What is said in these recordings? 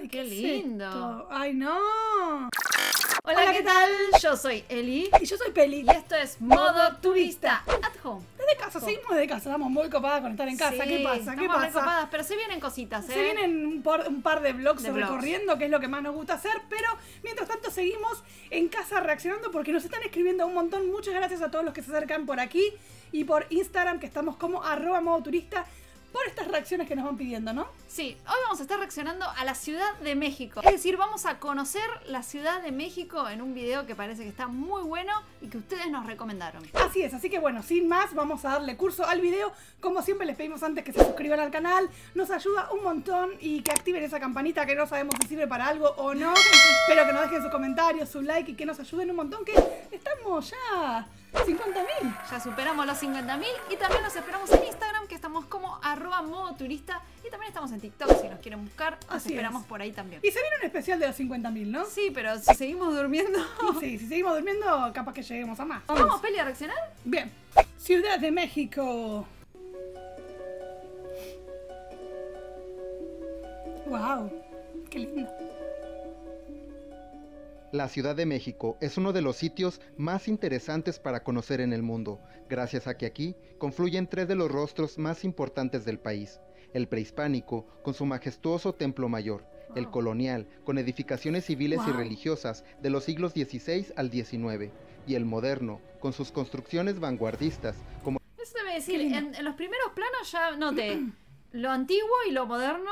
¡Ay, qué lindo! Esto? ¡Ay, no! Hola, ¿qué tal? Yo soy Eli. Y yo soy Peli. Y esto es Modo Turista. At home. Desde casa, seguimos desde casa. Estamos muy copadas con estar en casa. Sí, ¿qué pasa? ¿Qué pasa? Copadas, pero se vienen cositas, ¿eh? Se vienen un par de vlogs recorriendo, que es lo que más nos gusta hacer. Pero mientras tanto seguimos en casa reaccionando porque nos están escribiendo un montón. Muchas gracias a todos los que se acercan por aquí y por Instagram, que estamos como @modoturista. Por estas reacciones que nos van pidiendo, ¿no? Sí, hoy vamos a estar reaccionando a la Ciudad de México. Es decir, vamos a conocer la Ciudad de México en un video que parece que está muy bueno y que ustedes nos recomendaron. Así es, así que bueno, sin más, vamos a darle curso al video. Como siempre les pedimos antes que se suscriban al canal, nos ayuda un montón, y que activen esa campanita que no sabemos si sirve para algo o no. Espero que nos dejen sus comentarios, su like y que nos ayuden un montón, que estamos ya 50.000. Ya superamos los 50.000 y también nos esperamos en Instagram, que estamos como @modoturista, y también estamos en TikTok si nos quieren buscar. Nos esperamos por ahí también. Y se viene un especial de los 50.000, ¿no? Sí, pero si seguimos durmiendo... Sí, si seguimos durmiendo capaz que lleguemos a más. ¿Vamos, Peli, a reaccionar? Bien. Ciudad de México. Wow, qué lindo. La Ciudad de México es uno de los sitios más interesantes para conocer en el mundo, gracias a que aquí confluyen tres de los rostros más importantes del país: el prehispánico, con su majestuoso Templo Mayor; el colonial, con edificaciones civiles y religiosas de los siglos XVI al XIX, y el moderno, con sus construcciones vanguardistas. Como... Eso debe decir, en los primeros planos ya noté lo antiguo y lo moderno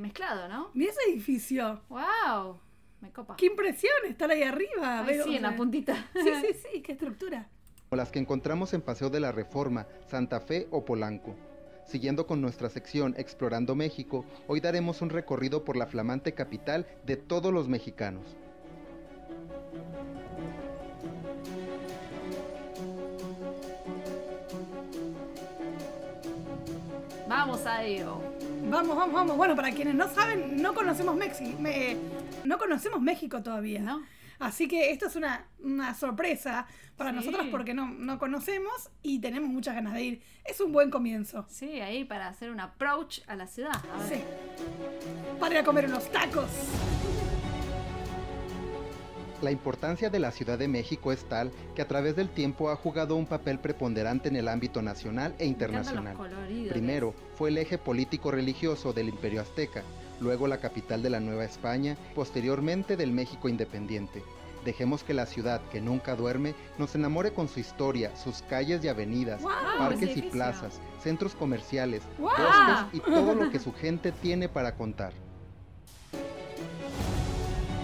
mezclado, ¿no? Mira ese edificio. ¡Wow! Me copa. ¡Qué impresión estar ahí arriba! Ay, sí, en la puntita. Sí, qué estructura. O las que encontramos en Paseo de la Reforma, Santa Fe o Polanco. Siguiendo con nuestra sección Explorando México, hoy daremos un recorrido por la flamante capital de todos los mexicanos. ¡Vamos a ello! Vamos, vamos, vamos. Bueno, para quienes no saben, no conocemos México. No conocemos México todavía, ¿no? Así que esto es una sorpresa para nosotros, porque no conocemos y tenemos muchas ganas de ir. Es un buen comienzo. Sí, ahí para hacer un approach a la ciudad. A ver. Sí. Para ir a comer unos tacos. La importancia de la Ciudad de México es tal que a través del tiempo ha jugado un papel preponderante en el ámbito nacional e internacional. Primero fue el eje político-religioso del Imperio Azteca, luego la capital de la Nueva España, posteriormente del México independiente. Dejemos que la ciudad que nunca duerme nos enamore con su historia, sus calles y avenidas, parques y plazas, centros comerciales, bosques y todo lo que su gente tiene para contar.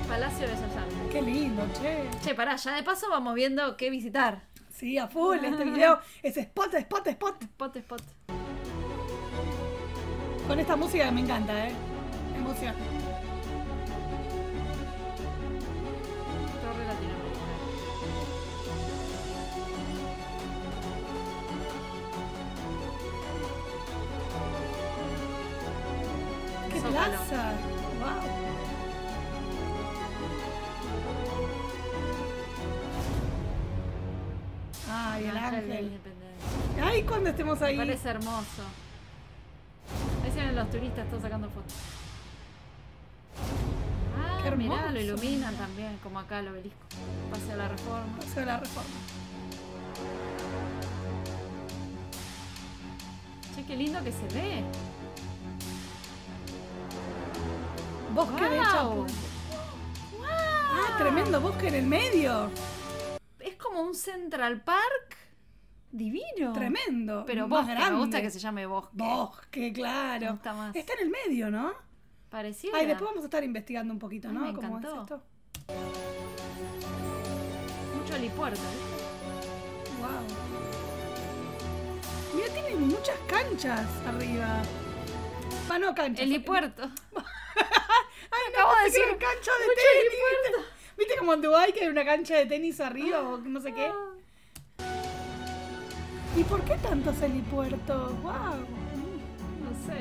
Palacio de San Juan. Qué lindo, che. Che, pará, ya de paso vamos viendo qué visitar. Sí, a full, este video es spot. Con esta música me encanta, Emoción. Torre Latinoamericana. ¡Qué plaza! ¡Wow! Ay, el Ángel. Ay, cuando estemos ahí. Me parece hermoso. Ahí se ven los turistas todos sacando fotos. Ah, mirá, lo iluminan también, como acá el obelisco. Paseo de la Reforma. Paseo de la Reforma. Che, qué lindo que se ve. Bosque de Chapultepec. Wow. Ah, tremendo bosque en el medio. Como un Central Park divino. Tremendo. Pero bosque, grande. Me gusta que se llame bosque. Bosque, claro. Me gusta más. Está en el medio, ¿no? Pareciera. Ay, después vamos a estar investigando un poquito, ¿no? Ay, me encantó. ¿Cómo es esto? Mucho helipuerto, ¿eh? Wow. Mira, tienen muchas canchas arriba. Ah, no, canchas. Helipuerto. Ay, no, acabo de decir cancha de tenis. Helipuerto. ¿Viste como en Dubái que hay una cancha de tenis arriba o no sé qué? ¿Y por qué tantos helipuertos? ¡Wow! No sé.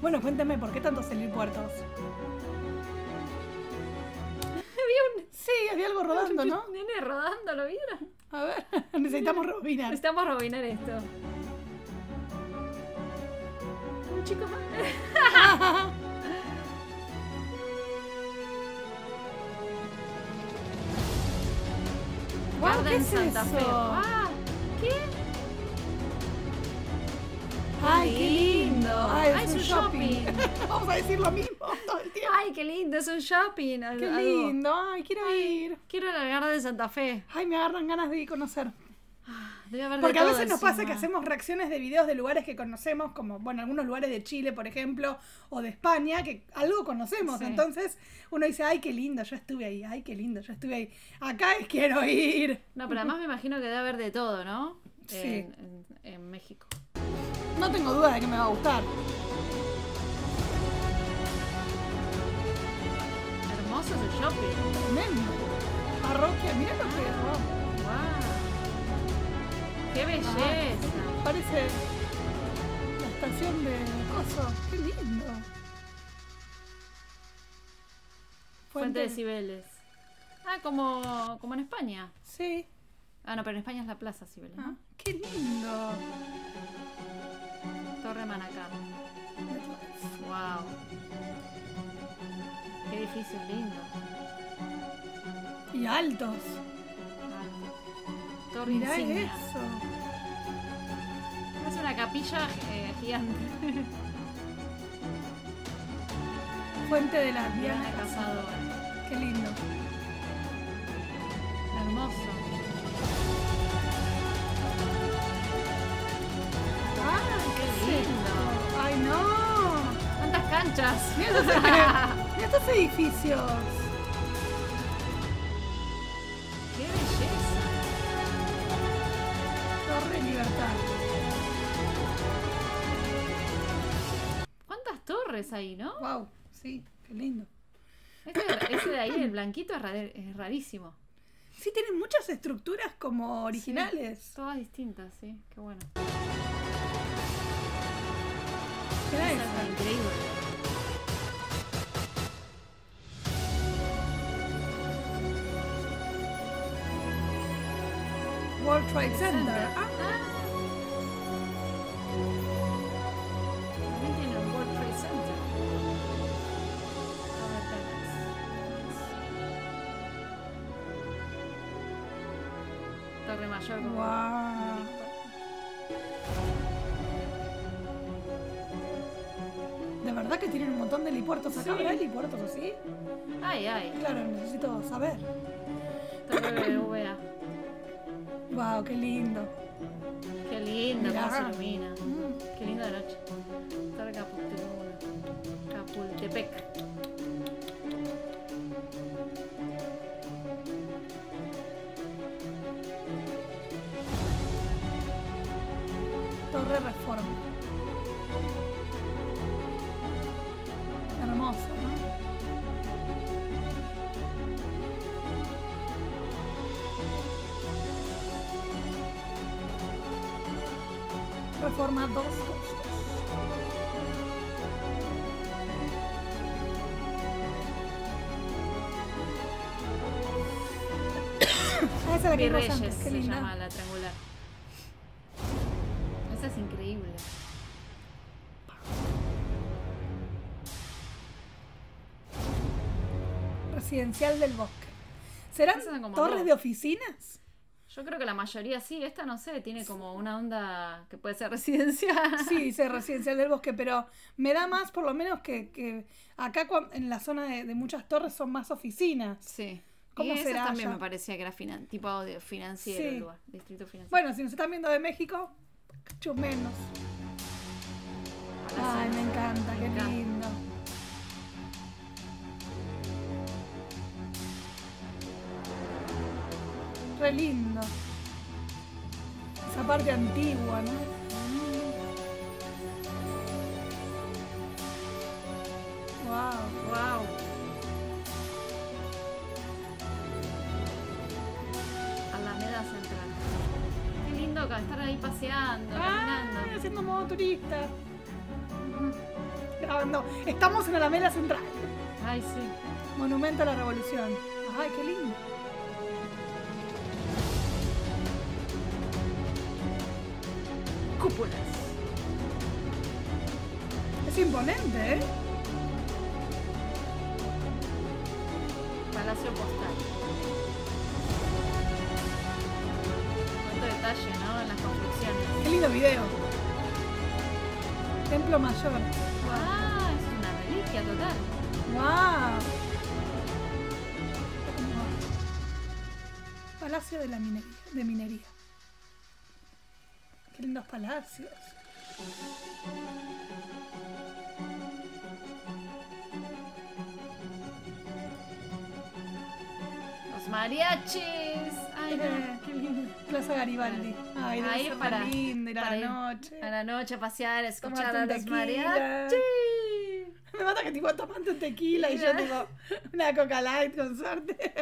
Bueno, cuéntame, ¿por qué tantos helipuertos? Había un... Sí, había algo rodando, ¿no? Nene rodando, ¿lo vieron? A ver, necesitamos rebobinar. Necesitamos rebobinar esto. Un chico más. boda en Santa Fe. Ah, ¿qué? ¡Ay, qué lindo! ¡Ay, es un shopping! Vamos a decir lo mismo todo el tiempo. ¡Ay, qué lindo! Es un shopping. ¡Qué lindo! ¡Ay, quiero ir! Quiero largar de Santa Fe. ¡Ay, me agarran ganas de ir a conocer! Porque a veces nos pasa que hacemos reacciones de videos de lugares que conocemos, como, bueno, algunos lugares de Chile, por ejemplo, o de España, que algo conocemos. Sí. Entonces uno dice, ay, qué lindo, yo estuve ahí, ay, qué lindo, yo estuve ahí. Acá es quiero ir. No, pero además me imagino que debe haber de todo, ¿no? Sí. En México. No tengo duda de que me va a gustar. Hermoso ese shopping. Tremendo. Parroquia, mirá lo que es. Wow. ¡Qué belleza! Ah, parece la estación de Coso. ¡Qué lindo! Fuente de Cibeles. Ah, como en España. Sí. Ah, no, pero en España es la Plaza Cibeles, ¿no? Ah, ¡qué lindo! Torre Manacán. ¡Wow! ¡Qué edificio lindo! Y altos. Mirá eso. Es una capilla gigante. Fuente de la Diana Cazadora. Qué lindo. Hermoso. Ah, qué lindo. Ay, no. ¿Cuántas canchas? Mira estos edificios. Torre Libertad. ¿Cuántas torres hay, no? Wow, sí, qué lindo. Ese de ahí, el blanquito, es rarísimo. Sí, tienen muchas estructuras como originales. Sí, todas distintas, sí, qué bueno. Esa es increíble. World Trade Center. Ah. También tiene un World Trade Center. Torre Mayor. Wow. De verdad que tienen un montón de helipuertos acá, ¿verdad? ¿Helipuertos así? Ay, ay. Claro, necesito saber. Torre VA. Wow, qué lindo. Qué lindo, cómo se ilumina. Qué lindo de noche. Torre Chapultepec. Torre Reforma. Hermoso, ¿no? Reforma 2. Ah, esa es la que antes, qué linda. Se llama la triangular. Esa es increíble. Residencial del Bosque. ¿Serán torres de oficinas? Yo creo que la mayoría sí, esta no sé, tiene como una onda que puede ser residencial. Sí, es Residencial del Bosque, pero me da más, por lo menos, que acá en la zona de muchas torres son más oficinas. Sí. ¿Cómo y será también allá? Me parecía que era tipo de financiero, sí. El lugar, distrito financiero. Bueno, si nos están viendo de México, chumenos. Ay, me encanta, qué lindo. Re lindo. Esa parte antigua, ¿no? Wow, wow. Alameda Central. Qué lindo estar ahí paseando, caminando. Haciendo modo turista. Grabando. Estamos en Alameda Central. Ay, sí. Monumento a la Revolución. Ay, qué lindo. Cúpulas. Es imponente, ¿eh? Palacio Postal. detalle, ¿no? En las construcciones. Qué lindo video. Templo Mayor. Wow. Ah, es una reliquia total. Wow. Palacio de la Minería. Qué lindos palacios. Los mariachis. Ay, no. Qué lindo. Plaza Garibaldi. Ay, no, ahí para ir a la noche. A la noche a pasear, a escuchar a los mariachis. Me mata que tipo tomando tequila y yo tipo una Coca Light con suerte.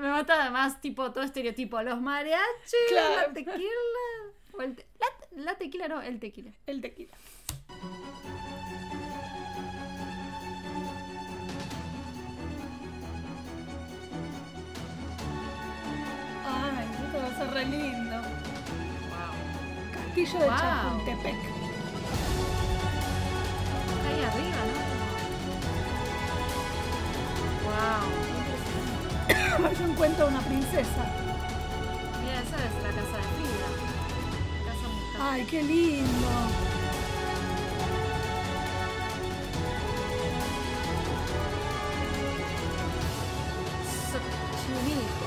Me mata además tipo todo estereotipo. Los mariachis, claro. La tequila. O el la tequila no, el tequila. El tequila. Ay, esto va a ser re lindo. Wow. Castillo de Chapultepec. Ahí arriba, ¿no? Wow. Yo encuentro una princesa. Mira, esa es la casa de Frida. Ay, qué lindo. Xochimilco.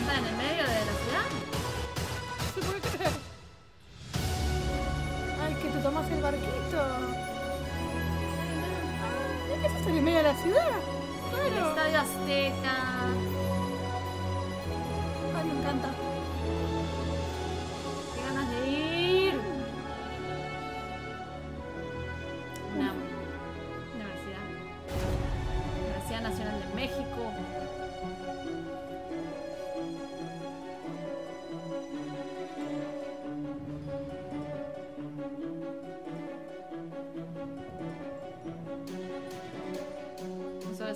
¿Está en el medio de la ciudad? Se puede creer. Ay, que te tomas el barquito. Eso es en el medio de la ciudad. Claro. El Estadio Azteca. Ay, me encanta. Qué ganas de ir. Una universidad. Universidad Nacional de México.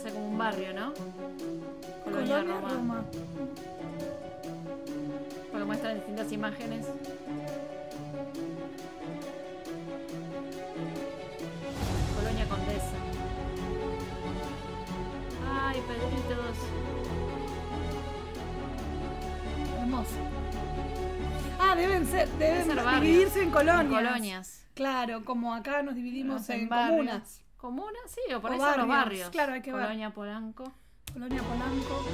Como un barrio, ¿no? Colonia Roma. Porque muestran distintas imágenes. Colonia Condesa. Ay, perritos. Hermoso. Ah, deben dividirse en colonias. En colonias. Claro, como acá nos dividimos en comunas. Comuna, sí, o por eso barrios, los barrios. Claro, hay que ver. Colonia Polanco. Colonia Polanco.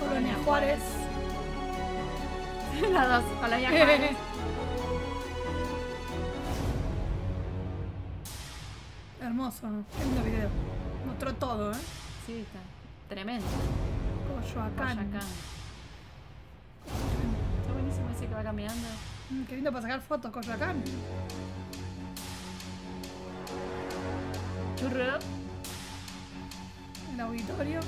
Colonia Juárez. Las dos, Colonia Juárez. Hermoso, ¿no? Qué lindo video. Mostró todo, ¿eh? Sí, está tremendo. Coyoacán. Está buenísimo ese que va caminando. Qué lindo para sacar fotos, Coyoacán. Churro. El auditorio.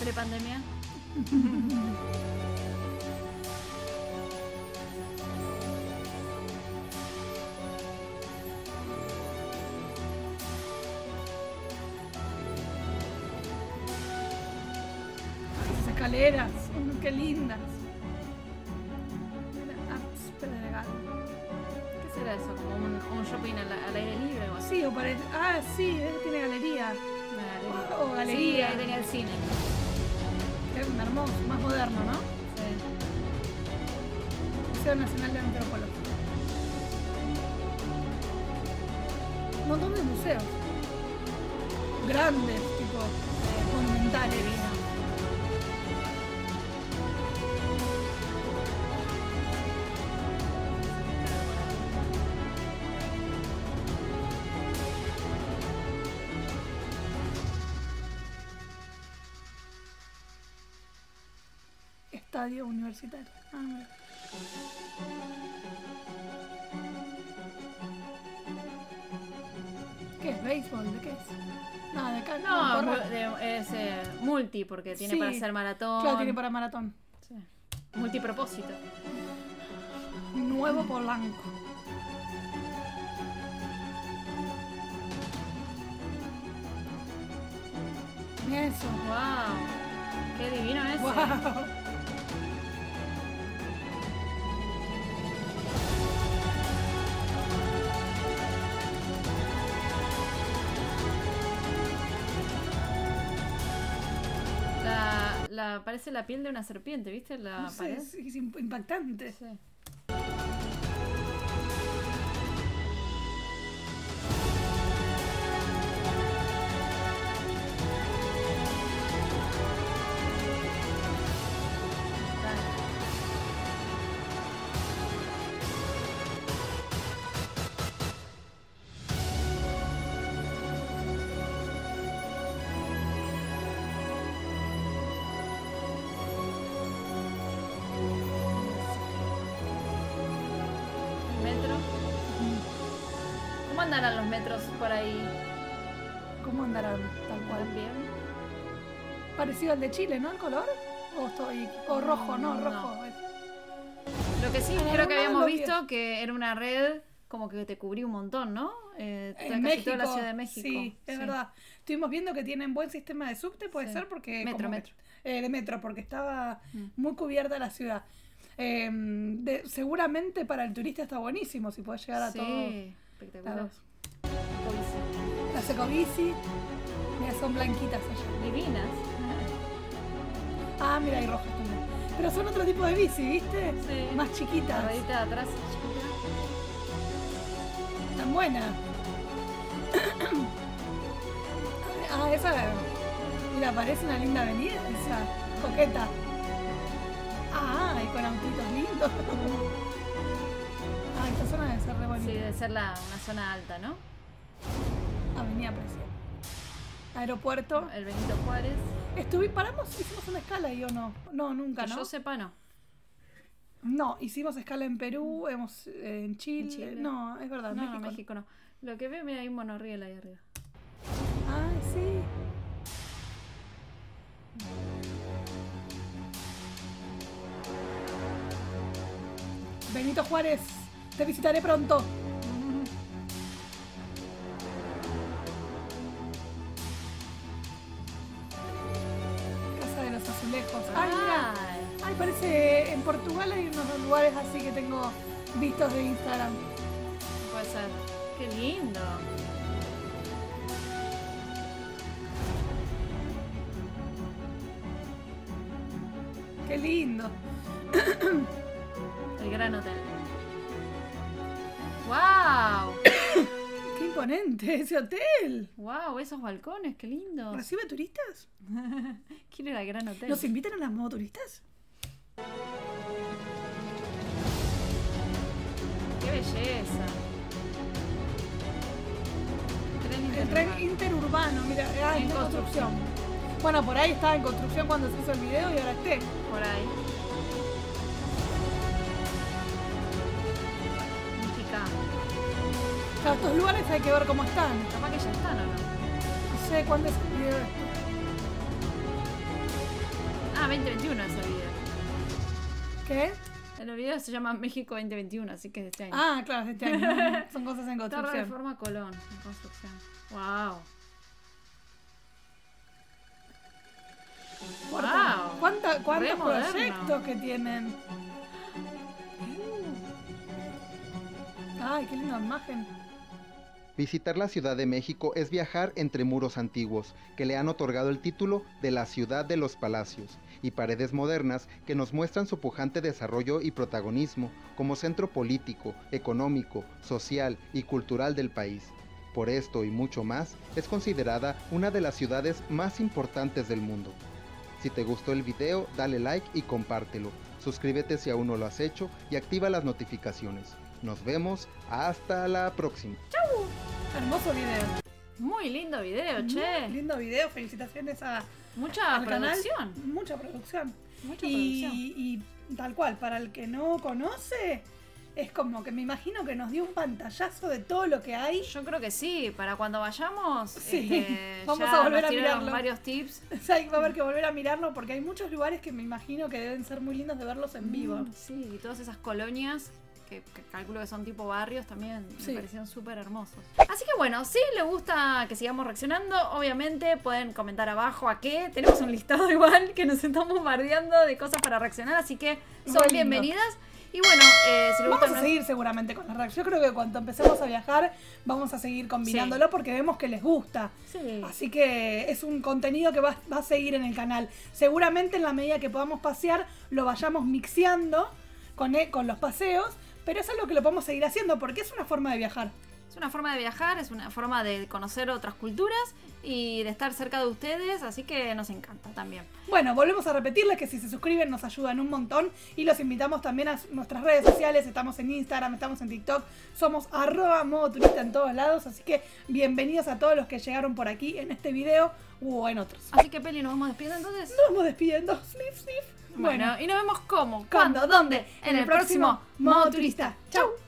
Prepandemia. Escaleras, qué lindas. ¿Qué será eso? ¿Como un shopping al aire libre o algo? Sí, o parece. Ah, sí, tiene galería. O galería. Sí, ahí tenía el cine. Qué hermoso, más moderno, ¿no? Sí. Museo Nacional de Antropología. Un montón de museos. Grandes, tipo, monumentales. Estadio universitario. ¿Qué es? ¿Béisbol? ¿De qué es? Nada, de acá. No, es multi, porque tiene para hacer maratón. Claro, tiene para maratón. Sí. Multipropósito. Nuevo Polanco. Eso. Wow. Qué divino eso. Wow. parece la piel de una serpiente, ¿viste? La no sé, es impactante. Sí. ¿Cómo andarán los metros por ahí? ¿Cómo andarán? Tal cual. Bien. Parecido al de Chile, ¿no? ¿El color? ¿O estoy... o rojo, no, no rojo. No. Lo que sí, creo que habíamos visto que era una red como que te cubría un montón, ¿no? En casi toda la Ciudad de México. Sí, es verdad. Estuvimos viendo que tienen buen sistema de subte, puede ser, porque... Metro. De metro, porque estaba muy cubierta la ciudad. Seguramente para el turista está buenísimo, si puedes llegar a todo... Espectacular. Las ecobici. Mira, son blanquitas allá. Divinas. Ah, mira, hay rojas también. Pero son otro tipo de bici, ¿viste? Sí. Más chiquitas. La ruedita de atrás chiquita. Tan buena. Ah, esa. Mira, parece una linda avenida. Esa. Coqueta. Ah, y con autitos lindos. Ah, esta zona debe ser re bonita. Sí, debe ser una zona alta, ¿no? Avenida Presión. Aeropuerto. El Benito Juárez. ¿Paramos? ¿Hicimos una escala ahí o no? No, nunca, ¿no? Que yo sepa, no. No, hicimos escala en Perú, en Chile. No, es verdad, no, México no. Lo que veo, mira, hay un monorriel ahí arriba. Ah, sí. Benito Juárez. Te visitaré pronto. Casa de los Azulejos. Ay, mira. Ay, parece en Portugal hay unos lugares así que tengo vistos de Instagram. Puede ser. Qué lindo. Qué lindo. El Gran Hotel. ¡Wow! ¡Qué imponente ese hotel! ¡Wow! Esos balcones, qué lindo. ¿Recibe turistas? Quiero ir al Gran Hotel. ¿Nos invitan a las Modo Turistas? ¡Qué belleza! El tren interurbano, mira, en construcción. Bueno, por ahí estaba en construcción cuando se hizo el video y ahora esté. Por ahí. A estos lugares hay que ver cómo están. Capaz que ya están, ¿o no? No sé cuándo es el video. Ah, 2021 es el video. ¿Qué? El video se llama México 2021, así que es de este año. Ah, claro, es de este año. Son cosas en construcción. Torre Reforma Colón, en construcción. Wow. Wow. ¿Cuántos proyectos que tienen? Ay, qué linda imagen. Visitar la Ciudad de México es viajar entre muros antiguos, que le han otorgado el título de la ciudad de los palacios, y paredes modernas que nos muestran su pujante desarrollo y protagonismo como centro político, económico, social y cultural del país. Por esto y mucho más, es considerada una de las ciudades más importantes del mundo. Si te gustó el video, dale like y compártelo. Suscríbete si aún no lo has hecho y activa las notificaciones. Nos vemos hasta la próxima. ¡Chau! Hermoso video. Muy lindo video, che. Muy lindo video, felicitaciones a... Mucha producción. Canal. Mucha producción. Y tal cual, para el que no conoce, es como que me imagino que nos dio un pantallazo de todo lo que hay. Yo creo que sí, para cuando vayamos. Sí, vamos a volver a mirarlo. Varios tips. Sí, va a haber que volver a mirarlo porque hay muchos lugares que me imagino que deben ser muy lindos de verlos en vivo. Sí, y todas esas colonias... Que calculo que son tipo barrios también, sí. Me parecieron súper hermosos. Así que bueno, si les gusta que sigamos reaccionando, obviamente pueden comentar abajo a qué. Tenemos un listado igual que nos estamos bombardeando de cosas para reaccionar, así que son bienvenidas. Y bueno, si les gusta... Vamos a seguir seguramente con las reacciones. Yo creo que cuando empecemos a viajar vamos a seguir combinándolo, sí, porque vemos que les gusta. Sí. Así que es un contenido que va a seguir en el canal. Seguramente en la medida que podamos pasear lo vayamos mixeando con los paseos, pero eso es lo que lo podemos seguir haciendo porque es una forma de viajar. Es una forma de viajar, es una forma de conocer otras culturas y de estar cerca de ustedes, así que nos encanta también. Bueno, volvemos a repetirles que si se suscriben nos ayudan un montón y los invitamos también a nuestras redes sociales. Estamos en Instagram, estamos en TikTok, somos @modoturista en todos lados, así que bienvenidos a todos los que llegaron por aquí en este video o en otros. Así que Peli, ¿nos vamos despidiendo entonces? Nos vamos despidiendo, snif, snif. Bueno, y nos vemos cómo, cuándo, dónde, en el próximo Modo Turista. ¡Chau!